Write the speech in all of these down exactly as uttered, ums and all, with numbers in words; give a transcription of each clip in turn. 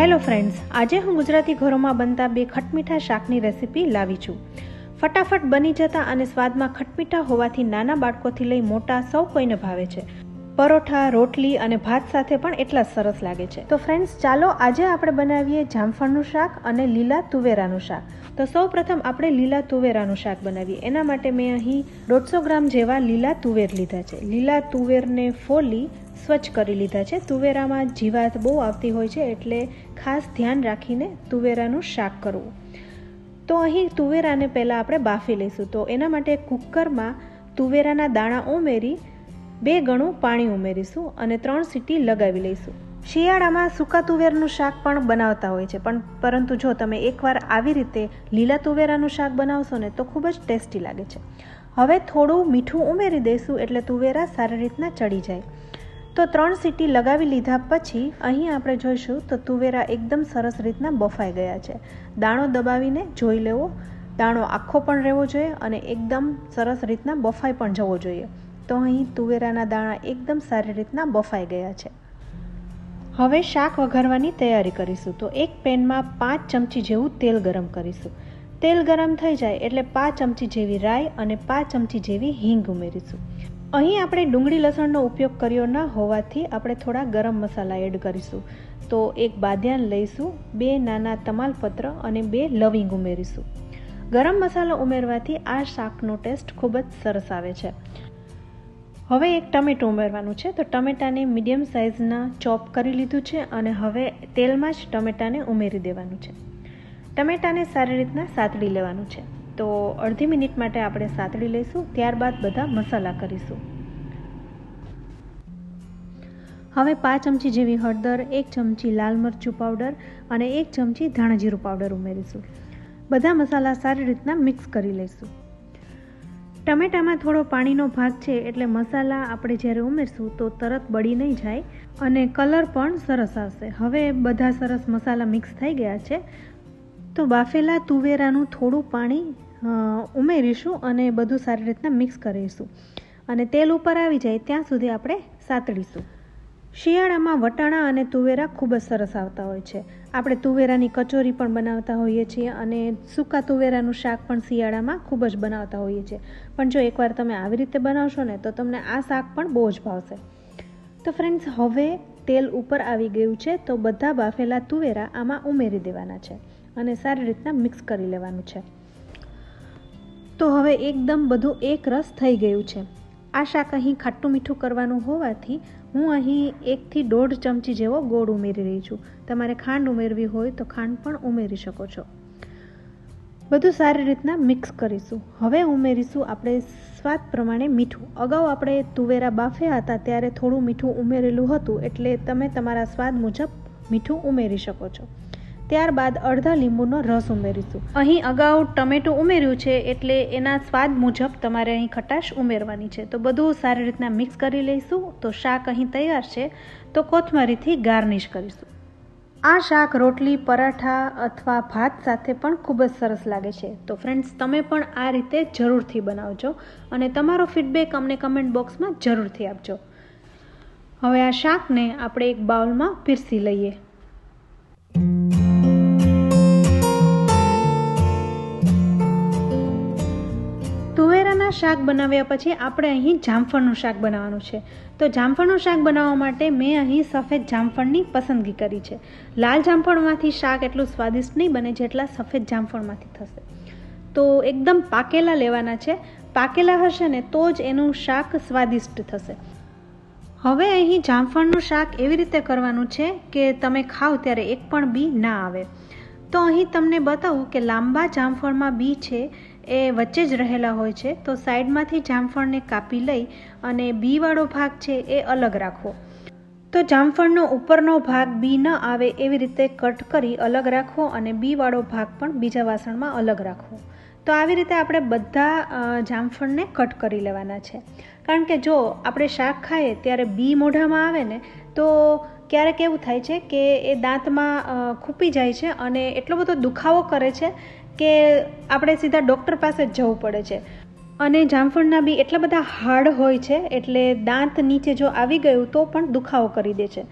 Hello friends, आज हूँ गुजराती घरों में बनता बे खटमीठा शाकनी रेसिपी लावी छूं। फटाफट बनी जता अने स्वाद में खटमीठा होवाथी नाना बाळकोथी लई मोटा सौ कोईने भावे छे। परोठा, रोटली अने भात साथे पण एटला सरस लागे छे। तो फ्रेंड्स, चालो आजे आपणे बनावीए जामफळनुं शाक अने लीला तुवेरानुं शाक। तो सौ प्रथम आपणे लीला तुवेरानुं शाक बनावीए। एना माटे मैं अहीं दौड़सो ग्राम जेवा लीला तुवेर लीधा छे। लीला तुवेरने फोली स्वच्छ करी लीधा छे। तुवेरामां जीवात बहु आवती होय छे एटले खास ध्यान राखीने तुवेरानुं शाक करवुं। तो अहीं तुवेराने पहेला आपणे बाफी लईशुं। तो एना माटे कुकरमां तुवेराना दाणा उमेरी बे गणुं पाणी उमेरीशुं अने त्रण सीटी लगावी लईशुं। શિયાળામાં સૂકા તુવેરનું શાક પણ બનાવતા હોય છે, પણ પરંતુ જો તમે એકવાર આવી રીતે લીલા તુવેરાનું શાક બનાવશો ને તો ખૂબ જ ટેસ્ટી લાગે છે। હવે થોડું મીઠું ઉમેરી દઈશું એટલે તુવેરા સારી રીતના ચડી જાય। તો ત્રણ સીટી લગાવી લીધા પછી અહીં આપણે જોઈશું તો તુવેરા એકદમ સરસ રીતના બફાઈ ગયા છે। દાણો દબાવીને જોઈ લેવો, દાણો આખો પણ રહેવો જોઈએ અને એકદમ સરસ રીતના બફાઈ પણ જવો જોઈએ। તો અહીં તુવેરાના દાણા એકદમ સારી રીતના બફાઈ ગયા છે। हवे शाक वघारवानी तैयारी करीशू। तो एक पेन में पांच चमची जेवू तेल गरम करीशू। तेल गरम थई जाए एटले पांच चमची जेवी राई अने पांच चमची जेवी हींग उमेरीशू। अहीं आपणे डूंगळी लसणनो उपयोग कर्यो न होवाथी आपणे थोड़ा गरम मसाला एड करीशू। तो एक बादियान लईशू, बे नाना तमालपत्र अने बे लविंग उमेरीशू। गरम मसालो उमेरवाथी आ शाकनो टेस्ट खूब ज सरस आवे छे। हवे एक टमेटू उमेरवानुं छे। तो टमेटाने मीडियम साइजना चॉप करी लीधुं छे अने हवे तेलमां ज टमेटाने उमेरी देवानुं छे। टमेटाने सारी रीतना सातड़ी लेवानुं छे। तो अर्धी मिनिट माटे आपणे सातड़ी लईशुं, त्यारबाद बधा मसाला करीशुं। हवे पांच चमची जेवी हळदर, एक चमची लाल मरचुं पाउडर अने एक चमची धाणा जीरुं पाउडर उमेरीशुं। बधा मसाला सारी रीतना मिक्स करी लईशुं। टमेटा में थोड़ो पानी नो भाग छे एटले मसाला आपणे ज्यारे उमेरशुं तो तरत बळी नहीं जाए अने कलर पण सरस आवशे। हवे बधा सरस मसाला मिक्स थई गया छे। तो बाफेला तुवेरानुं थोड़ुं पाणी उमेरीशुं अने बधुं सारी रीतना मिक्स करीशुं अने तेल उपर आवी जाए त्यां सुधी आपणे सातळीशुं। શિયાળામાં વટાણા અને તુવેરા ખૂબ જ સરસ આવતા હોય છે। આપણે તુવેરાની કચોરી પણ બનાવતા હોઈએ છીએ અને સૂકા તુવેરાનું શાક પણ શિયાળામાં ખૂબ જ બનાવતા હોઈએ છીએ। પણ જો એકવાર તમે આવી રીતે બનાવશો ને તો તમને આ શાક પણ બહુ જ ભાવશે। તો ફ્રેન્ડ્સ, હવે તેલ ઉપર આવી ગયું છે તો બધા બાફેલા તુવેરા આમાં ઉમેરી દેવાના છે અને સારી રીતના મિક્સ કરી લેવાનું છે। તો હવે એકદમ બધું એકરસ થઈ ગયું છે। आ शाक अहीं खाटू मीठू करवानुं होवाथी हूँ अहीं एक थी डेढ़ चमची जेवो गोळ उमेरी रही छूं। तमारे खांड उमेरवी होय तो खांड पण उमेरी शको छो। बधुं सारी रीतना मिक्स करीशुं। हवे उमेरीशुं आपणे स्वाद प्रमाणे मीठुं। अगाऊ आपणे तुवेरा बाफ्या हता त्यारे थोडुं मीठुं उमेरेलुं हतुं एटले तमे तमारा स्वाद मुजब मीठुं उमेरी शको छो। ત્યારબાદ અડધા લીંબુનો રસ ઉમેરીશું। અહીં અગાઉ ટમેટું ઉમેર્યું છે એટલે એના સ્વાદ મુજબ તમારે અહીં ખટાશ ઉમેરવાની છે। તો બધું સારી રીતના મિક્સ કરી લઈશું। તો શાક અહીં તૈયાર છે। તો કોથમરીથી ગાર્નિશ કરીશું। આ શાક રોટલી, પરાઠા અથવા ભાત સાથે પણ ખૂબ જ સરસ લાગે છે। તો ફ્રેન્ડ્સ, તમે પણ આ રીતે જરૂરથી બનાવજો અને તમારો ફીડબેક અમને કમેન્ટ બોક્સમાં જરૂરથી આપજો। હવે આ શાકને આપણે એક બાઉલમાં પીરસી લઈએ। તુવેરાના શાક બનાવ્યા પછી આપણે અહીં જામફળનું શાક બનાવવાનું છે। તો જામફળનું શાક બનાવવા માટે મેં અહીં સફેદ જામફળની પસંદગી કરી છે। લાલ જામફળમાંથી શાક એટલું સ્વાદિષ્ટ નહીં બને જેટલા સફેદ જામફળમાંથી થશે। તો એકદમ પાકેલા લેવાના છે। પાકેલા હશે ને તો જ એનું શાક સ્વાદિષ્ટ થશે। હવે અહીં જામફળનું શાક એવી રીતે કરવાનું છે કે તમે ખાઓ ત્યારે એક પણ બી ના આવે। તો અહીં તમને બતાવું કે લાંબા જામફળમાં બી છે એ વચ્ચે જ રહેલા હોય છે। તો સાઈડમાંથી જામફળને કાપી લઈ અને બીવાળો ભાગ છે એ અલગ રાખવો। તો જામફળનો ઉપરનો ભાગ બી ન આવે એવી રીતે કટ કરી અલગ રાખવો અને બીવાળો ભાગ પણ બીજા વાસણમાં અલગ રાખવો। તો આવી રીતે આપણે બધા જામફળને કટ કરી લેવાના છે। કારણ કે જો આપણે શાક ખાઈએ ત્યારે બી મોઢામાં આવે ને તો ક્યારેક એવું થાય છે કે એ દાંતમાં ખૂપી જાય છે અને એટલો બધો દુખાવો કરે છે કે આપણે સીધા ડૉક્ટર પાસે જ જવું પડે છે। અને જામફળના બી એટલા બધા હાર્ડ હોય છે એટલે દાંત નીચે જો આવી ગયું તો પણ દુખાવો કરી દે છે।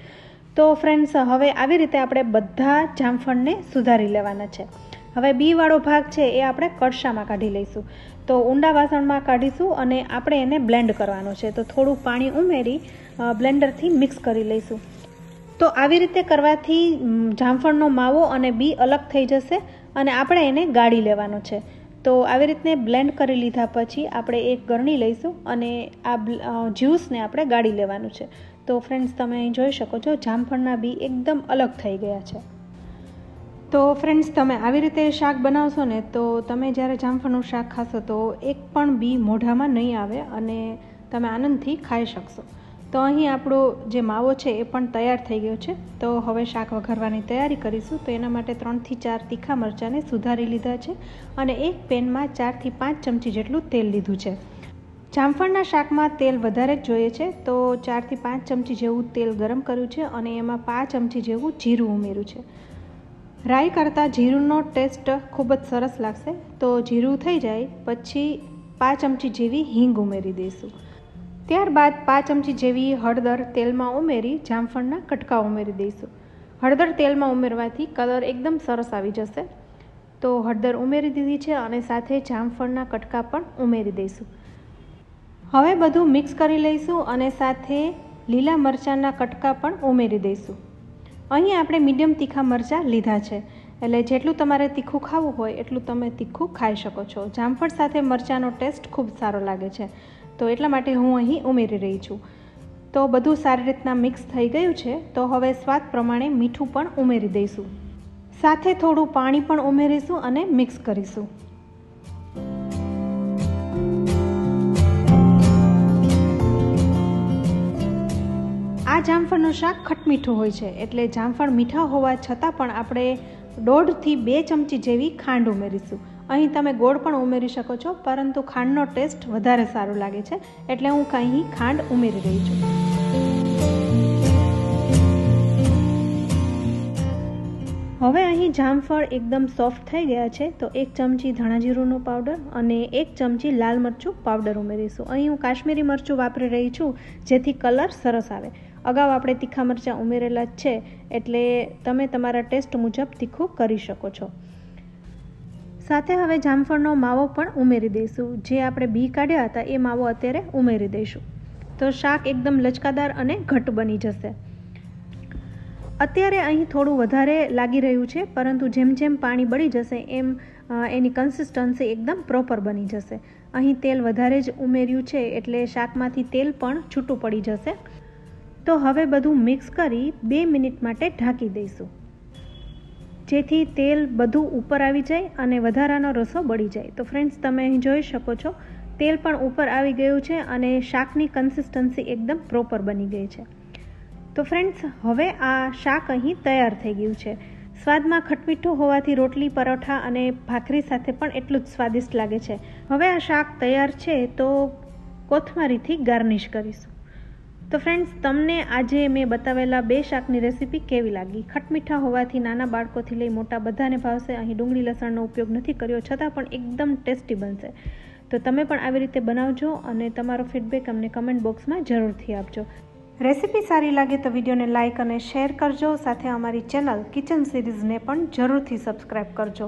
तो फ्रेंड्स हवे आवी रीते आपणे बधा जामफळने सुधारी लेवाना छे। हवे बी वाळो भाग छे ए आपणे कड़शामां काढी लईशुं, तो ઊંડા વાસણમાં કાઢીશું અને આપણે એને બ્લેન્ડ કરવાનો છે। તો થોડું પાણી ઉમેરી બ્લેન્ડરથી મિક્સ કરી લઈશું। તો આવી રીતે કરવાથી જામફળનો માવો અને બી અલગ થઈ જશે અને આપણે એને ગાળી લેવાનો છે। તો આવી રીતે બ્લેન્ડ કરી લીધા પછી આપણે એક ગરણી લઈશું અને આ જ્યુસને આપણે ગાળી લેવાનું છે। તો ફ્રેન્ડ્સ તમે અહીં જોઈ શકો છો જામફળના બી એકદમ અલગ થઈ ગયા છે। તો ફ્રેન્ડ્સ તમે આવી રીતે શાક બનાવશો ને તો તમે જ્યારે જામફળનું શાક ખાશો તો એક પણ બી મોઢામાં નહીં આવે અને તમે આનંદથી ખાઈ શકશો। તો અહીં આપણો જે માવો છે એ પણ તૈયાર થઈ ગયો છે। તો હવે શાક વઘારવાની તૈયારી કરીશું। તો એના માટે ત્રણથી ચાર તીખા મરચાંને સુધારી લીધા છે અને એક પેનમાં ચારથી પાંચ ચમચી જેટલું તેલ લીધું છે। જામફળના શાકમાં તેલ વધારે જ જોઈએ છે, તો ચારથી પાંચ ચમચી જેવું તેલ ગરમ કર્યું છે અને એમાં પાંચ ચમચી જેવું જીરું ઉમેર્યું છે। રાઈ કરતાં જીરુંનો ટેસ્ટ ખૂબ જ સરસ લાગશે। તો જીરું થઈ જાય પછી પાંચ ચમચી જેવી હિંગ ઉમેરી દઈશું। ત્યારબાદ પાંચ ચમચી જેવી હળદર તેલમાં ઉમેરી જામફળના કટકા ઉમેરી દઈશું। હળદર તેલમાં ઉમેરવાથી કલર એકદમ સરસ આવી જશે। તો હળદર ઉમેરી દીધી છે અને સાથે જામફળના કટકા પણ ઉમેરી દઈશું। હવે બધું મિક્સ કરી લઈશું અને સાથે લીલા મરચાંના કટકા પણ ઉમેરી દઈશું। અહીં આપણે મીડિયમ તીખા મરચાં લીધા છે એટલે જેટલું તમારે તીખું ખાવું હોય એટલું તમે તીખું ખાઈ શકો છો। જામફળ સાથે મરચાંનો ટેસ્ટ ખૂબ સારો લાગે છે, તો એટલા માટે હું અહીં ઉમેરી રહી છું। તો બધું સારી રીતના મિક્સ થઈ ગયું છે। તો હવે સ્વાદ પ્રમાણે મીઠું પણ ઉમેરી દઈશું, સાથે થોડું પાણી પણ ઉમેરીશું અને મિક્સ કરીશું। આ જામફળનું શાક ખટમીઠું હોય છે એટલે જામફળ મીઠા હોવા છતાં પણ આપણે દોઢથી બે ચમચી જેવી ખાંડ ઉમેરીશું। અહીં તમે ગોળ પણ ઉમેરી શકો છો, પરંતુ ખાંડનો ટેસ્ટ વધારે સારો લાગે છે એટલે હું અહીં ખાંડ ઉમેરી રહી છું। હવે અહીં જામફળ એકદમ સોફ્ટ થઈ ગયા છે, તો એક ચમચી ધાણા જીરુંનો પાવડર અને એક ચમચી લાલ મરચું પાવડર ઉમેરીશું। અહીં હું કાશ્મીરી મરચું વાપરી રહી છું જેથી કલર સરસ આવે। અગાઉ આપણે તીખા મરચાં ઉમેરેલા જ છે એટલે તમે તમારા ટેસ્ટ મુજબ તીખું કરી શકો છો। સાથે હવે જામફળનો માવો પણ ઉમેરી દઈશું। જે આપણે બી કાઢ્યા હતા એ માવો અત્યારે ઉમેરી દઈશું, તો શાક એકદમ લચકાદાર અને ઘટ બની જશે। અત્યારે અહીં થોડું વધારે લાગી રહ્યું છે, પરંતુ જેમ જેમ પાણી બળી જશે એમ એની કન્સિસ્ટન્સી એકદમ પ્રોપર બની જશે। અહીં તેલ વધારે જ ઉમેર્યું છે એટલે શાકમાંથી તેલ પણ છૂટું પડી જશે। તો હવે બધું મિક્સ કરી બે મિનિટ માટે ઢાંકી દઈશું, જેથી તેલ બધું ઉપર આવી જાય અને વધારાનો રસો બળી જાય। તો ફ્રેન્ડ્સ તમે અહીં જોઈ શકો છો તેલ પણ ઉપર આવી ગયું છે અને શાકની કન્સિસ્ટન્સી એકદમ પ્રોપર બની ગઈ છે। તો ફ્રેન્ડ્સ હવે આ શાક અહીં તૈયાર થઈ ગયું છે। સ્વાદમાં ખટમીઠું હોવાથી રોટલી, પરોઠા અને ભાખરી સાથે પણ એટલું જ સ્વાદિષ્ટ લાગે છે। હવે આ શાક તૈયાર છે, તો કોથમરીથી ગાર્નિશ કરીશું। તો ફ્રેન્ડ્સ તમને આજે મેં બતાવેલા બે શાકની રેસીપી કેવી લાગી? ખટમીઠા હોવાથી નાના બાળકોથી લઈ મોટા બધાને ભાવશે। અહીં ડુંગળી લસણનો ઉપયોગ નથી કર્યો છતાં પણ એકદમ ટેસ્ટી બનશે। તો તમે પણ આવી રીતે બનાવજો અને તમારો ફીડબેક અમને કમેન્ટ બોક્સમાં જરૂરથી આપજો। રેસીપી સારી લાગે તો વિડીયોને લાઇક અને શેર કરજો, સાથે અમારી ચેનલ કિચન સિરીઝને પણ જરૂરથી સબસ્ક્રાઈબ કરજો,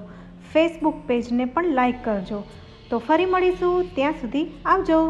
ફેસબુક પેજને પણ લાઇક કરજો। તો ફરી મળીશું, ત્યાં સુધી આવજો।